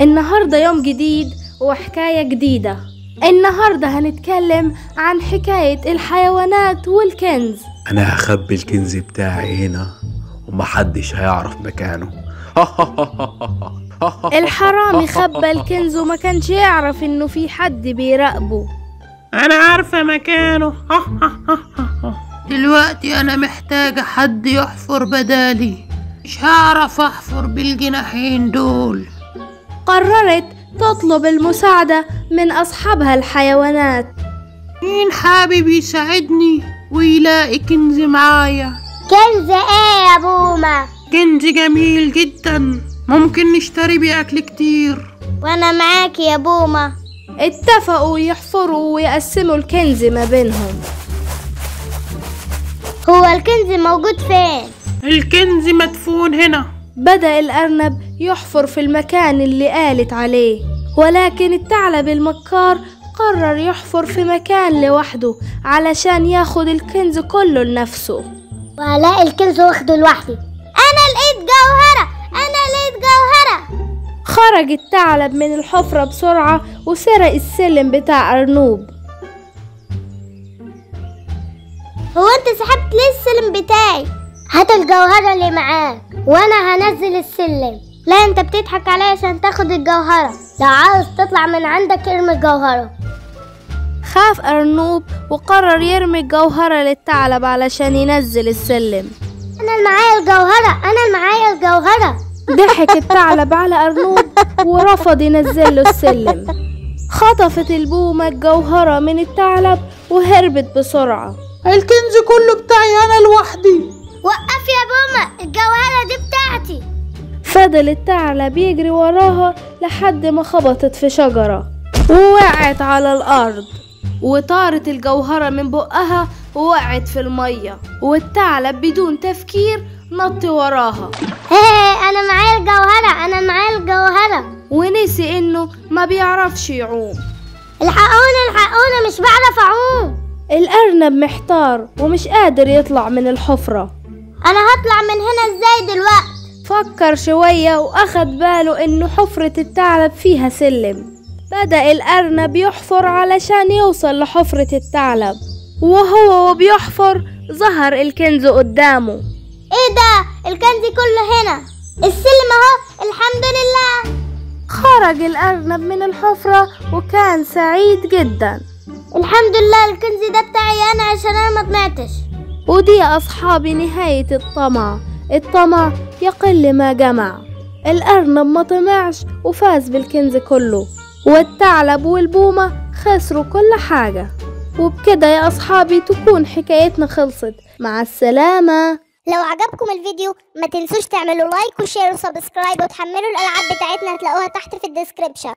النهاردة يوم جديد وحكاية جديدة. النهاردة هنتكلم عن حكاية الحيوانات والكنز. أنا هخبي الكنز بتاعي هنا ومحدش هيعرف مكانه. الحرامي خبى الكنز وما كانش يعرف إنه في حد بيراقبه. أنا عارفة مكانه. دلوقتي أنا محتاجة حد يحفر بدالي، مش هعرف أحفر بالجناحين دول. قررت تطلب المساعدة من أصحابها الحيوانات. مين حابب يساعدني ويلاقي كنز معايا؟ كنز إيه يا بومة؟ كنز جميل جدا، ممكن نشتري بيه أكل كتير. وأنا معاكي يا بومة. اتفقوا يحفروا ويقسموا الكنز ما بينهم. هو الكنز موجود فين؟ الكنز مدفون هنا. بدأ الأرنب يحفر في المكان اللي قالت عليه، ولكن الثعلب المكار قرر يحفر في مكان لوحده علشان ياخد الكنز كله لنفسه. وهلاقي الكنز واخده لوحدي. أنا لقيت جوهرة، أنا لقيت جوهرة. خرج الثعلب من الحفرة بسرعة وسرق السلم بتاع أرنوب. هو أنت سحبت ليه السلم بتاعي؟ هات الجوهرة اللي معاك وأنا هنزل السلم. لا، أنت بتضحك عليا عشان تاخد الجوهرة. لو عاوز تطلع من عندك ارمي الجوهرة. خاف أرنوب وقرر يرمي الجوهرة للثعلب علشان ينزل السلم. أنا اللي معايا الجوهرة، أنا اللي معايا الجوهرة. ضحك الثعلب على أرنوب ورفض ينزل له السلم. خطفت البومة الجوهرة من الثعلب وهربت بسرعة. الكنز كله بتاعي أنا لوحدي. وقف يا بومة، الجوهرة دي بتاعتي. فضل الثعلب يجري وراها لحد ما خبطت في شجرة ووقعت على الأرض، وطارت الجوهرة من بقها ووقعت في المية، والثعلب بدون تفكير نط وراها. أنا معايا الجوهرة، أنا معايا الجوهرة. ونسي إنه ما بيعرفش يعوم. الحقوني الحقوني، مش بعرف أعوم. الأرنب محتار ومش قادر يطلع من الحفرة. أنا هطلع من هنا إزاي دلوقتي؟ فكر شوية وأخد باله إنه حفرة الثعلب فيها سلم. بدأ الأرنب يحفر علشان يوصل لحفرة الثعلب، وهو وبيحفر ظهر الكنز قدامه. إيه ده؟ الكنز كله هنا، السلم أهو، الحمد لله. خرج الأرنب من الحفرة وكان سعيد جدا. الحمد لله الكنز ده بتاعي أنا عشان أنا ما طمعتش. ودي أصحاب نهاية الطمع، الطمع يقل ما جمع. الأرنب ما طمعش وفاز بالكنز كله، والثعلب والبومة خسروا كل حاجة. وبكده يا أصحابي تكون حكايتنا خلصت. مع السلامة. لو عجبكم الفيديو ما تنسوش تعملوا لايك وشير وسبسكرايب، وتحملوا الألعاب بتاعتنا هتلاقوها تحت في الديسكريبشن.